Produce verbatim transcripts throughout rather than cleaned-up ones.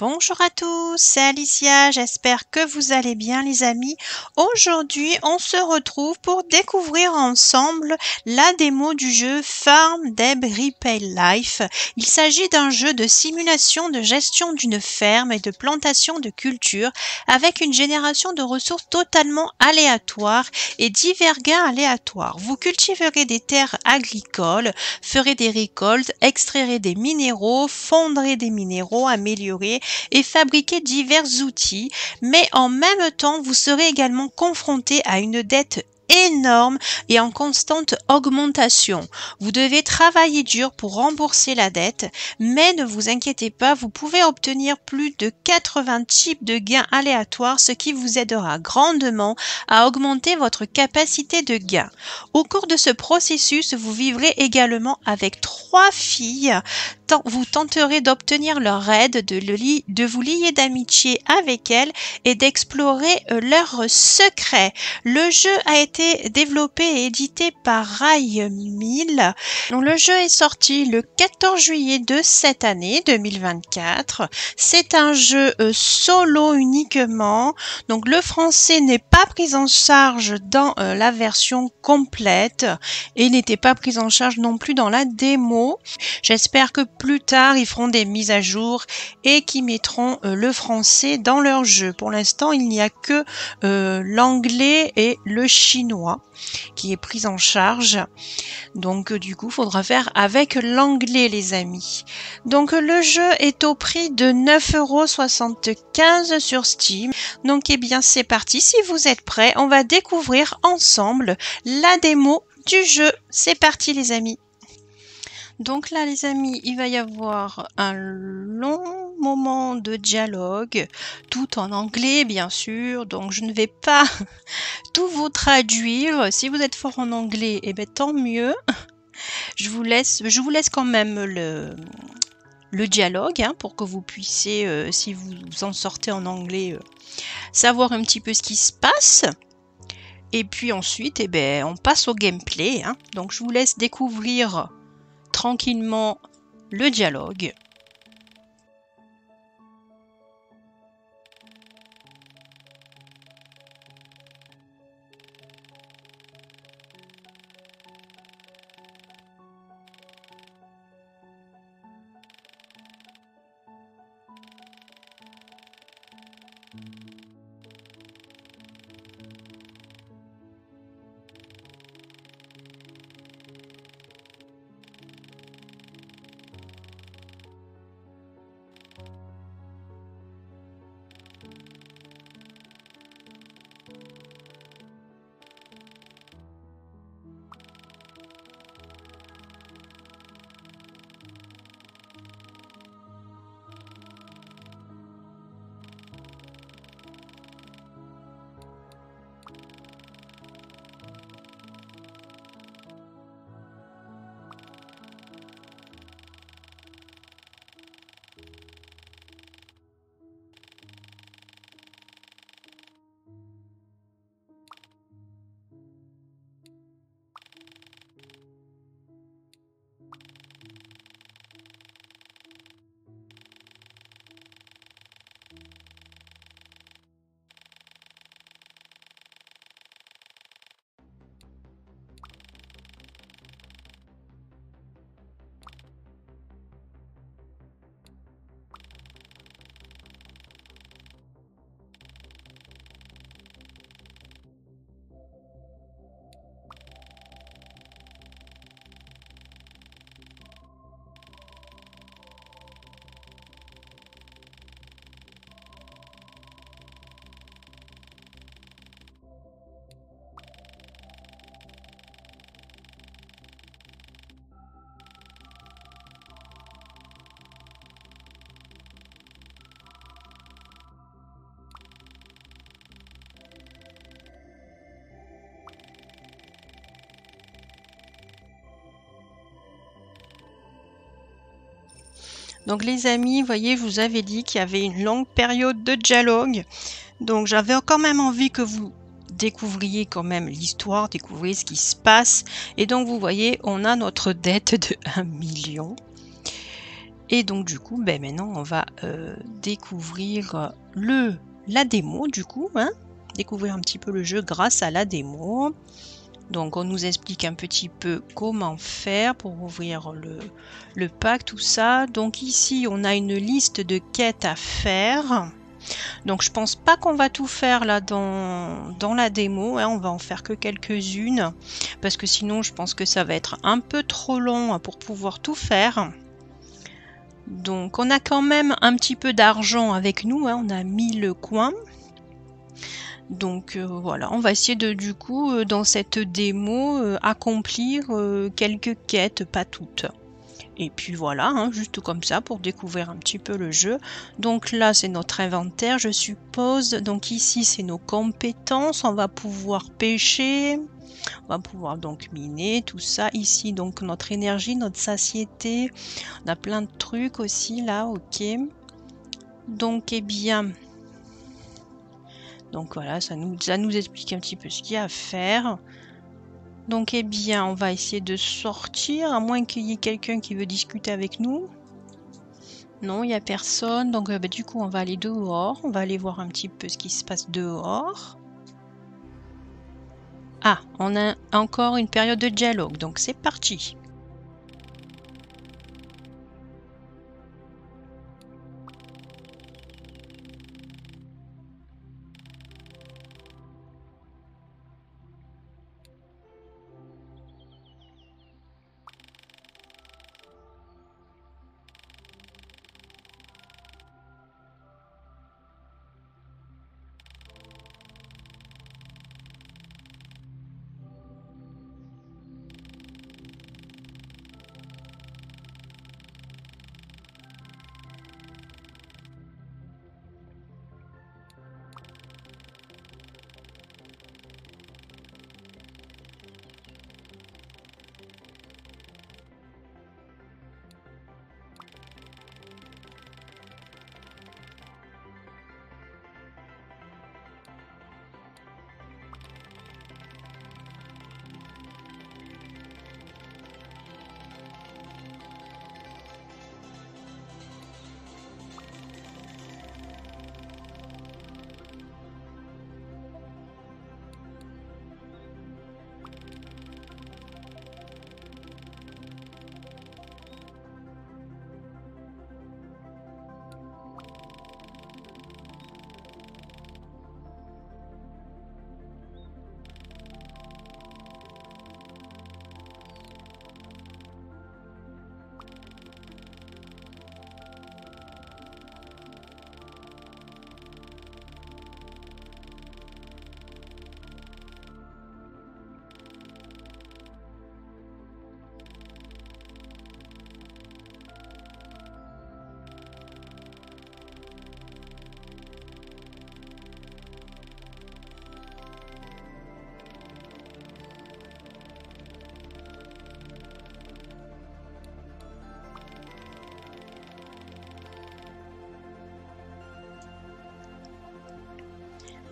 Bonjour à tous, c'est Alicia, j'espère que vous allez bien les amis. Aujourd'hui, on se retrouve pour découvrir ensemble la démo du jeu Farm Debt Repay Life. Il s'agit d'un jeu de simulation de gestion d'une ferme et de plantation de cultures avec une génération de ressources totalement aléatoires et divers gains aléatoires. Vous cultiverez des terres agricoles, ferez des récoltes, extrairez des minéraux, fondrez des minéraux, améliorez et fabriquer divers outils, mais en même temps vous serez également confronté à une dette énorme et en constante augmentation. Vous devez travailler dur pour rembourser la dette, mais ne vous inquiétez pas, vous pouvez obtenir plus de quatre-vingts types de gains aléatoires, ce qui vous aidera grandement à augmenter votre capacité de gain. Au cours de ce processus, vous vivrez également avec trois filles. Vous tenterez d'obtenir leur aide, de, le li de vous lier d'amitié avec elles et d'explorer leurs secrets. Le jeu a été développé et édité par Rai-Mil. Le jeu est sorti le quatorze juillet de cette année deux mille vingt-quatre. C'est un jeu euh, solo uniquement. Donc le français n'est pas pris en charge dans euh, la version complète et n'était pas pris en charge non plus dans la démo. J'espère que plus tard ils feront des mises à jour et qu'ils mettront euh, le français dans leur jeu. Pour l'instant, il n'y a que euh, l'anglais et le chinois qui est prise en charge, donc du coup faudra faire avec l'anglais les amis. Donc le jeu est au prix de neuf euros soixante-quinze sur Steam. Donc et eh bien c'est parti, si vous êtes prêts on va découvrir ensemble la démo du jeu. C'est parti les amis. Donc là les amis, il va y avoir un long moment de dialogue, tout en anglais bien sûr, donc je ne vais pas tout vous traduire. Si vous êtes fort en anglais, et eh bien tant mieux, je vous laisse, je vous laisse quand même le, le dialogue hein, pour que vous puissiez, euh, si vous en sortez en anglais, euh, savoir un petit peu ce qui se passe. Et puis ensuite, eh bien, on passe au gameplay, hein. Donc je vous laisse découvrir tranquillement le dialogue. Donc les amis, voyez, je vous avais dit qu'il y avait une longue période de dialogue. Donc j'avais quand même envie que vous découvriez quand même l'histoire, découvriez ce qui se passe. Et donc vous voyez, on a notre dette de un million. Et donc du coup, ben maintenant on va euh, découvrir le, la démo du coup, hein, découvrir un petit peu le jeu grâce à la démo. Donc on nous explique un petit peu comment faire pour ouvrir le, le pack, tout ça. Donc ici on a une liste de quêtes à faire. Donc je pense pas qu'on va tout faire là dans, dans la démo, hein, on va en faire que quelques-unes. Parce que sinon je pense que ça va être un peu trop long pour pouvoir tout faire. Donc on a quand même un petit peu d'argent avec nous, hein, on a mille coins. Donc euh, voilà, on va essayer de du coup euh, dans cette démo euh, accomplir euh, quelques quêtes, pas toutes. Et puis voilà, hein, juste comme ça pour découvrir un petit peu le jeu. Donc là c'est notre inventaire je suppose. Donc ici c'est nos compétences, on va pouvoir pêcher, on va pouvoir donc miner, tout ça. Ici donc notre énergie, notre satiété, on a plein de trucs aussi là, ok. Donc eh bien... Donc voilà, ça nous, ça nous explique un petit peu ce qu'il y a à faire. Donc eh bien, on va essayer de sortir, à moins qu'il y ait quelqu'un qui veut discuter avec nous. Non, il n'y a personne. Donc bah, du coup, on va aller dehors. On va aller voir un petit peu ce qui se passe dehors. Ah, on a encore une période de dialogue. Donc c'est parti.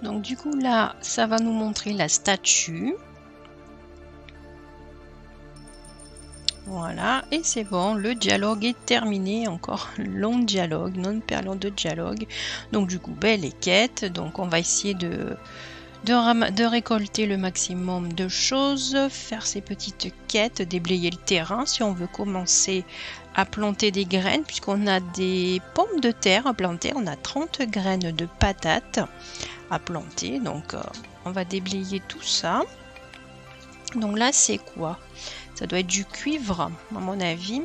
Donc du coup là, ça va nous montrer la statue. Voilà, et c'est bon, le dialogue est terminé. Encore long dialogue, non période de dialogue. Donc du coup, ben, les quêtes. Donc on va essayer de, de, de récolter le maximum de choses, faire ces petites quêtes, déblayer le terrain si on veut commencer à planter des graines, puisqu'on a des pommes de terre à planter. On a trente graines de patates à planter, donc euh, on va déblayer tout ça. Donc là c'est quoi? Ça doit être du cuivre à mon avis.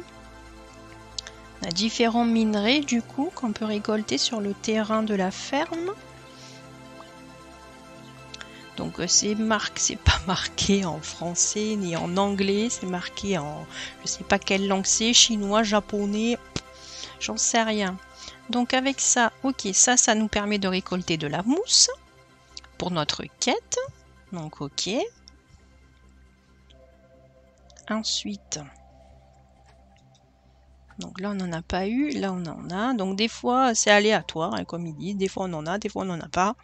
On a différents minerais du coup qu'on peut récolter sur le terrain de la ferme. Donc euh, c'est marqué, c'est pas marqué en français ni en anglais, c'est marqué en je sais pas quelle langue c'est, chinois, japonais, j'en sais rien. Donc avec ça, ok, ça, ça nous permet de récolter de la mousse pour notre quête. Donc ok. Ensuite, donc là on n'en a pas eu, là on en a. Donc des fois c'est aléatoire, hein, comme il dit, des fois on en a, des fois on n'en a pas.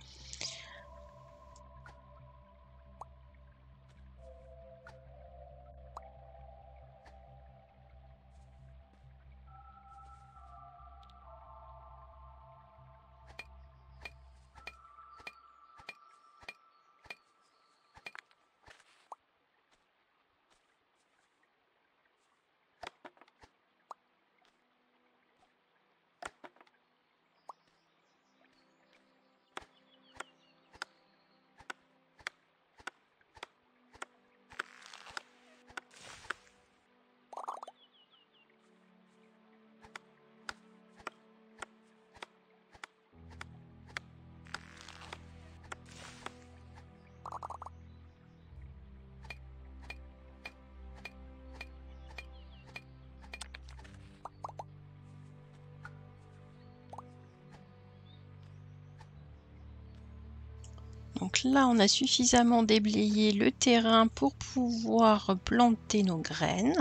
donc là on a suffisamment déblayé le terrain pour pouvoir planter nos graines.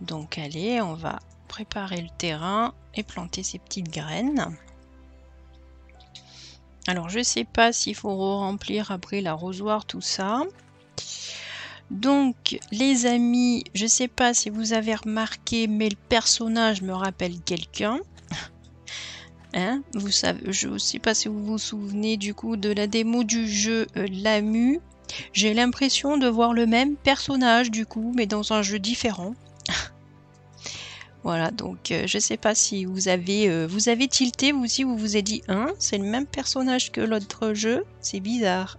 Donc allez, on va préparer le terrain et planter ces petites graines. Alors je sais pas s'il faut remplir après l'arrosoir, tout ça. Donc les amis, je sais pas si vous avez remarqué, mais le personnage me rappelle quelqu'un. Hein, vous savez, je ne sais pas si vous vous souvenez du coup de la démo du jeu euh, Lamu. J'ai l'impression de voir le même personnage du coup, mais dans un jeu différent. Voilà, donc euh, je ne sais pas si vous avez, euh, vous avez tilté, vous aussi vous vous êtes dit, hein, c'est le même personnage que l'autre jeu, c'est bizarre.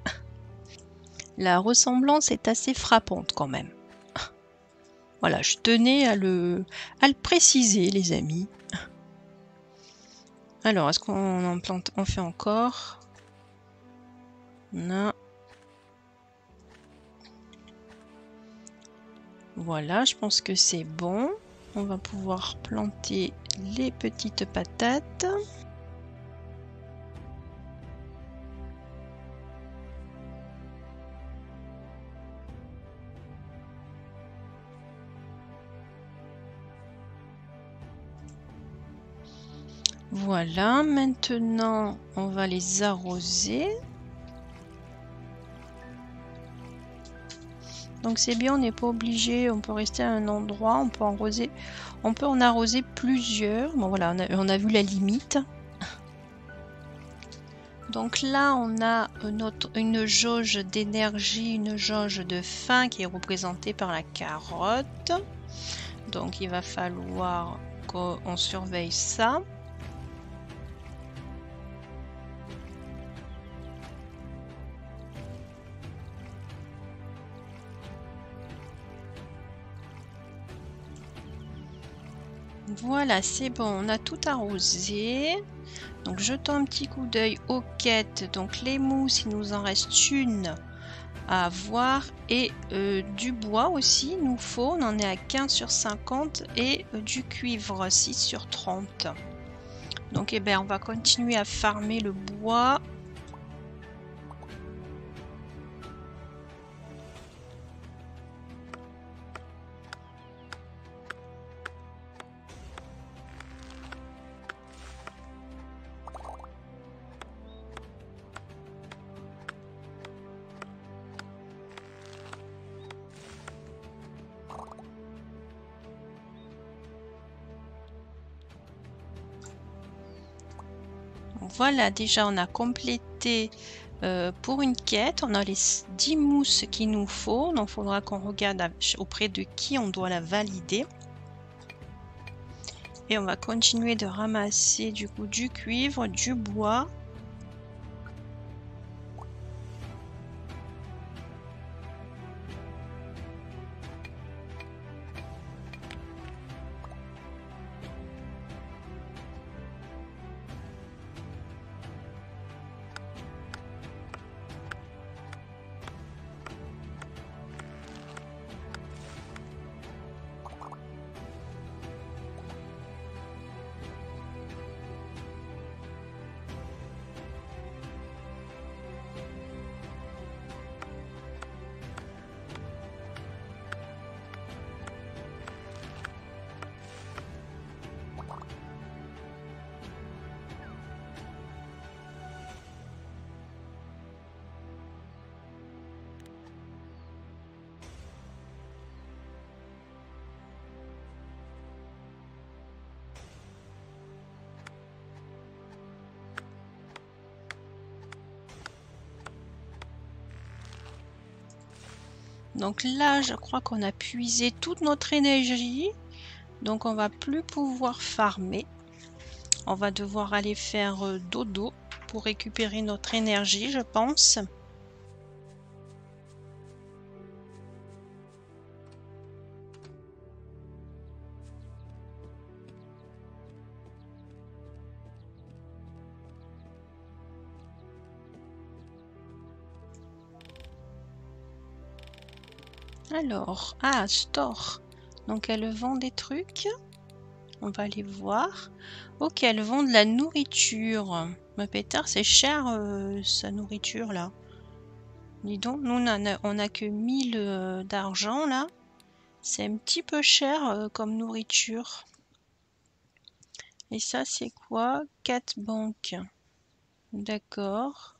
La ressemblance est assez frappante quand même. Voilà, je tenais à le, à le préciser les amis. Alors, est-ce qu'on en plante, on fait encore? Non. Voilà, je pense que c'est bon. On va pouvoir planter les petites patates. Voilà, maintenant on va les arroser. Donc c'est bien, on n'est pas obligé, on peut rester à un endroit, on peut arroser, on peut en arroser plusieurs. Bon voilà, on a, on a vu la limite. Donc là on a notre, une jauge d'énergie, une jauge de faim qui est représentée par la carotte. Donc il va falloir qu'on surveille ça. Voilà, c'est bon, on a tout arrosé. Donc jetons un petit coup d'œil aux quêtes. Donc les mousses, il nous en reste une à avoir. Et euh, du bois aussi, nous faut. On en est à quinze sur cinquante et euh, du cuivre, six sur trente. Donc eh ben, on va continuer à farmer le bois. Voilà, déjà on a complété euh, pour une quête, on a les dix mousses qu'il nous faut, donc il faudra qu'on regarde a, auprès de qui on doit la valider. Et on va continuer de ramasser du coup du cuivre, du bois. Donc là, je crois qu'on a puisé toute notre énergie. Donc on va plus pouvoir farmer. On va devoir aller faire dodo pour récupérer notre énergie, je pense. Alors, ah, store. Donc, elle vend des trucs. On va aller voir. Ok, elle vend de la nourriture. Ma pétard, c'est cher, euh, sa nourriture, là. Dis donc, nous on a, on a que mille euh, d'argent là. C'est un petit peu cher euh, comme nourriture. Et ça c'est quoi? quatre banques. D'accord.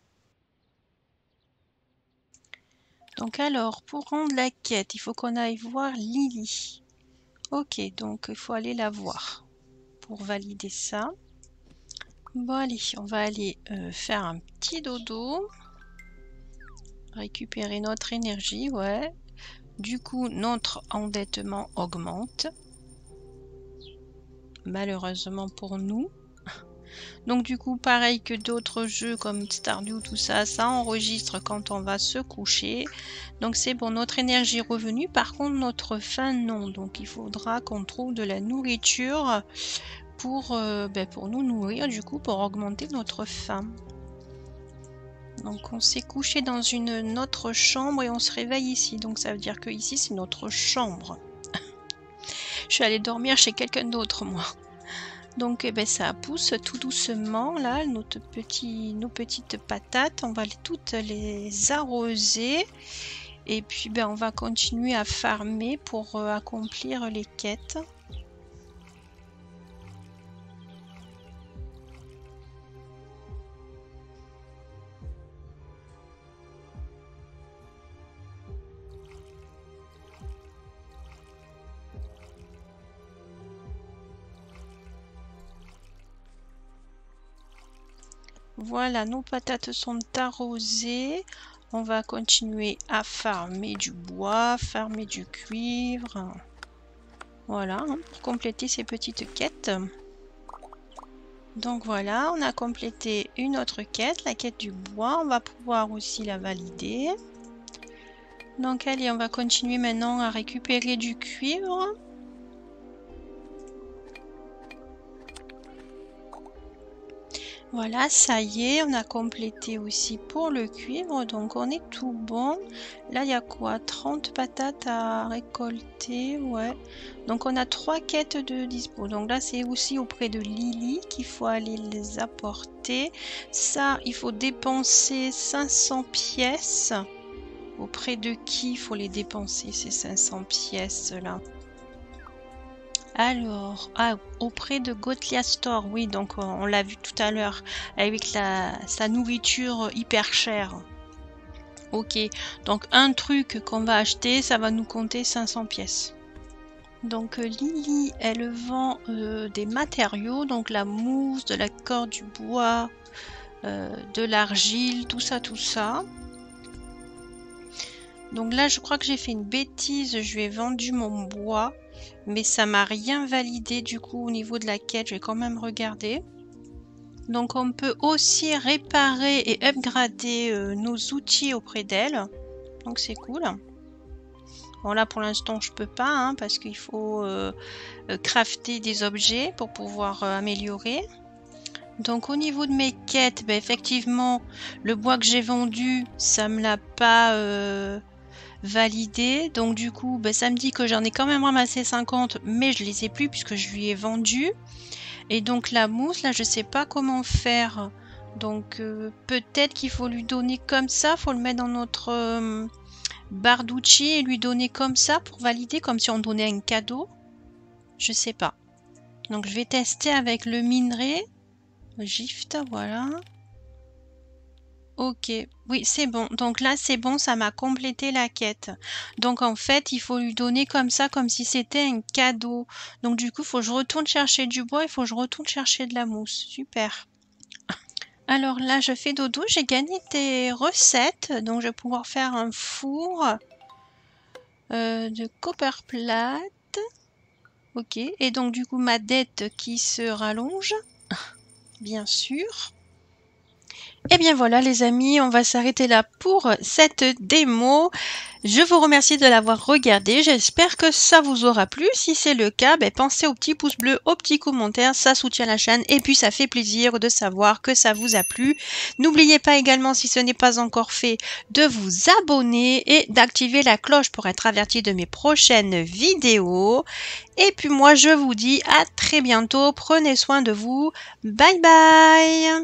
Donc alors, pour rendre la quête, il faut qu'on aille voir Lily. Ok, donc il faut aller la voir pour valider ça. Bon allez, on va aller euh, faire un petit dodo. Récupérer notre énergie, ouais. Du coup, notre endettement augmente. Malheureusement pour nous. Donc du coup, pareil que d'autres jeux comme Stardew, tout ça, ça enregistre quand on va se coucher. Donc c'est bon, notre énergie revenue. Par contre, notre faim, non. Donc il faudra qu'on trouve de la nourriture pour, euh, ben, pour nous nourrir, du coup, pour augmenter notre faim. Donc on s'est couché dans une autre chambre et on se réveille ici. Donc ça veut dire que ici c'est notre chambre. Je suis allée dormir chez quelqu'un d'autre moi. Donc eh ben, ça pousse tout doucement là, notre petit, nos petites patates. On va les, toutes les arroser. Et puis ben, on va continuer à farmer pour euh, accomplir les quêtes. Voilà, nos patates sont arrosées. On va continuer à farmer du bois, farmer du cuivre. Voilà, hein, pour compléter ces petites quêtes. Donc voilà, on a complété une autre quête, la quête du bois. On va pouvoir aussi la valider. Donc allez, on va continuer maintenant à récupérer du cuivre. Voilà, ça y est, on a complété aussi pour le cuivre, donc on est tout bon. Là, il y a quoi? trente patates à récolter, ouais. Donc on a trois quêtes de dispo. Donc là, c'est aussi auprès de Lily qu'il faut aller les apporter. Ça, il faut dépenser cinq cents pièces. Auprès de qui il faut les dépenser, ces cinq cents pièces-là? Alors, ah, auprès de Gothia Store, oui, donc on, on l'a vu tout à l'heure, avec la, sa nourriture hyper chère. Ok, donc un truc qu'on va acheter, ça va nous compter cinq cents pièces. Donc Lily, elle vend euh, des matériaux, donc la mousse, de la corde, du bois, euh, de l'argile, tout ça, tout ça. Donc là, je crois que j'ai fait une bêtise, je lui ai vendu mon bois. Mais ça m'a rien validé du coup au niveau de la quête, je vais quand même regarder. Donc on peut aussi réparer et upgrader euh, nos outils auprès d'elle. Donc c'est cool. Bon là pour l'instant je peux pas hein, parce qu'il faut euh, crafter des objets pour pouvoir euh, améliorer. Donc au niveau de mes quêtes, bah, effectivement le bois que j'ai vendu ça me l'a pas... Euh, validé, donc du coup ben, ça me dit que j'en ai quand même ramassé cinquante mais je les ai plus puisque je lui ai vendu. Et donc la mousse là je sais pas comment faire, donc euh, peut-être qu'il faut lui donner comme ça, faut le mettre dans notre euh, barre d'outils et lui donner comme ça pour valider, comme si on donnait un cadeau, je sais pas. Donc je vais tester avec le minerai gift, voilà. Ok, oui c'est bon, donc là c'est bon, ça m'a complété la quête. Donc en fait il faut lui donner comme ça, comme si c'était un cadeau. Donc du coup il faut que je retourne chercher du bois, il faut que je retourne chercher de la mousse, super. Alors là je fais dodo, j'ai gagné des recettes, donc je vais pouvoir faire un four euh, de copperplate. Ok, et donc du coup ma dette qui se rallonge, bien sûr. Et bien voilà les amis, on va s'arrêter là pour cette démo. Je vous remercie de l'avoir regardée, j'espère que ça vous aura plu. Si c'est le cas, ben, pensez au petit pouce bleu, au petit commentaire, ça soutient la chaîne et puis ça fait plaisir de savoir que ça vous a plu. N'oubliez pas également, si ce n'est pas encore fait, de vous abonner et d'activer la cloche pour être averti de mes prochaines vidéos. Et puis moi je vous dis à très bientôt, prenez soin de vous, bye bye.